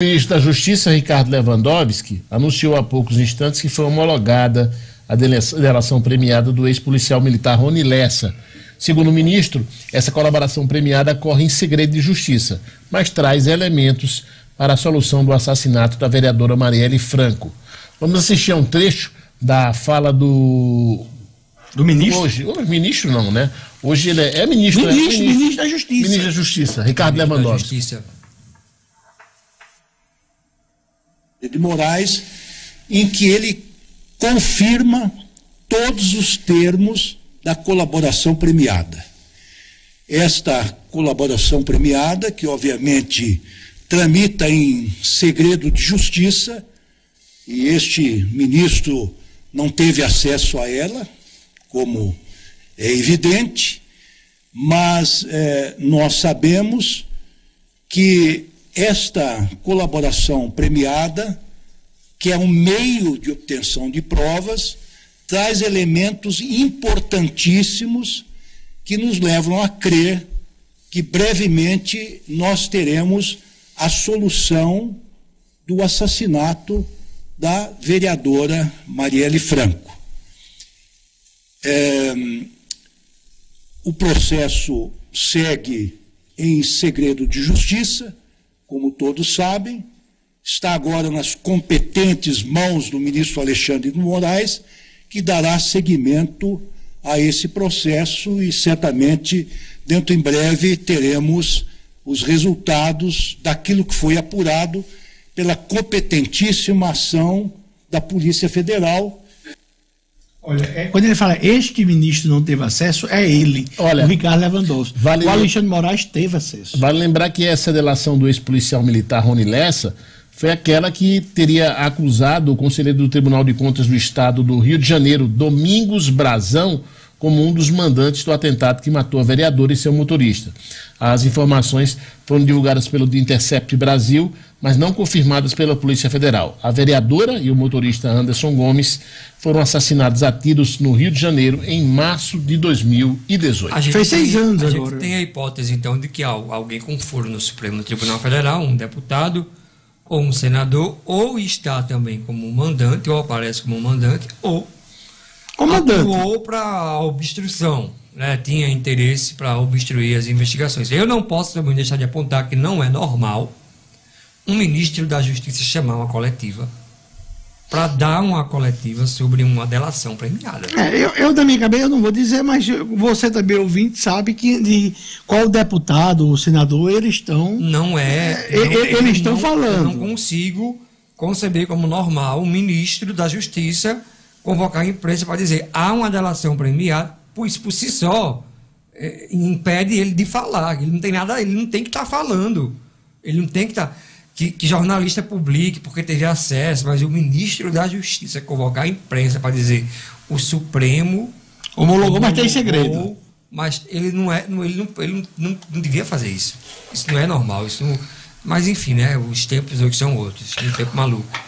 O ministro da Justiça, Ricardo Lewandowski, anunciou há poucos instantes que foi homologada a delação premiada do ex-policial militar Ronnie Lessa. Segundo o ministro, essa colaboração premiada corre em segredo de justiça, mas traz elementos para a solução do assassinato da vereadora Marielle Franco. Vamos assistir a um trecho da fala do ministro? Hoje, ministro não, né? Hoje ele é ministro. Ministro da Justiça. Ministro da Justiça, Ricardo Lewandowski. De Moraes, em que ele confirma todos os termos da colaboração premiada. Esta colaboração premiada, que obviamente tramita em segredo de justiça, e este ministro não teve acesso a ela, como é evidente, mas nós sabemos que esta colaboração premiada, que é um meio de obtenção de provas, traz elementos importantíssimos que nos levam a crer que brevemente nós teremos a solução do assassinato da vereadora Marielle Franco. O processo segue em segredo de justiça, como todos sabem, está agora nas competentes mãos do ministro Alexandre de Moraes, que dará seguimento a esse processo e certamente, dentro em breve, teremos os resultados daquilo que foi apurado pela competentíssima ação da Polícia Federal. Olha, quando ele fala, este ministro não teve acesso, é ele, olha, o Ricardo Lewandowski. O Alexandre de Moraes teve acesso. Vale lembrar que essa delação do ex-policial militar Ronnie Lessa foi aquela que teria acusado o conselheiro do Tribunal de Contas do Estado do Rio de Janeiro, Domingos Brazão, como um dos mandantes do atentado que matou a vereadora e seu motorista. As informações foram divulgadas pelo The Intercept Brasil, mas não confirmadas pela Polícia Federal. A vereadora e o motorista Anderson Gomes foram assassinados a tiros no Rio de Janeiro em março de 2018. Fez 6 anos agora. A gente tem a hipótese, então, de que alguém com foro no Supremo Tribunal Federal, um deputado ou um senador, ou está também como mandante, ou aparece como mandante, ou atuou para obstrução, né? Tinha interesse para obstruir as investigações. Eu não posso também deixar de apontar que não é normal um ministro da Justiça chamar uma coletiva para dar uma coletiva sobre uma delação premiada. Eu da minha cabeça, eu não vou dizer, mas você também, ouvinte, sabe que de qual deputado ou senador eles estão... Eles estão falando. Eu não consigo conceber como normal um ministro da Justiça convocar a imprensa para dizer há uma delação premiada, pois por si só impede ele de falar. Ele não tem nada, ele não tem que estar falando. Ele não tem que estar... Que jornalista publique porque teve acesso, mas o ministro da Justiça convocar a imprensa para dizer o Supremo homologou, mas tem segredo. Mas ele não devia fazer isso. Isso não é normal. Mas enfim, né? Os tempos hoje são outros. Um tempo maluco.